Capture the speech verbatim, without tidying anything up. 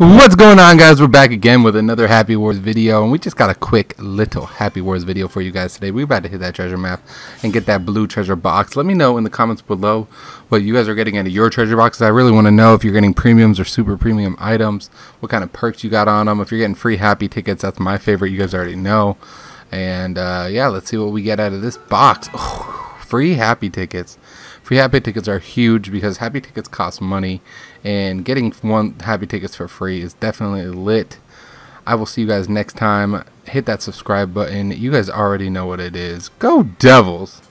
What's going on, guys? We're back again with another Happy Wars video, and we just got a quick little Happy Wars video for you guys today. We're about to hit that treasure map and get that blue treasure box. Let me know in the comments below what you guys are getting out of your treasure boxes. I really want to know if you're getting premiums or super premium items, what kind of perks you got on them, if you're getting free happy tickets. That's my favorite, you guys already know. And uh, yeah, let's see what we get out of this box. Oh, free happy tickets. Free happy tickets are huge because happy tickets cost money, and getting one happy tickets for free is definitely lit. I will see you guys next time. Hit that subscribe button. You guys already know what it is. Go Devils!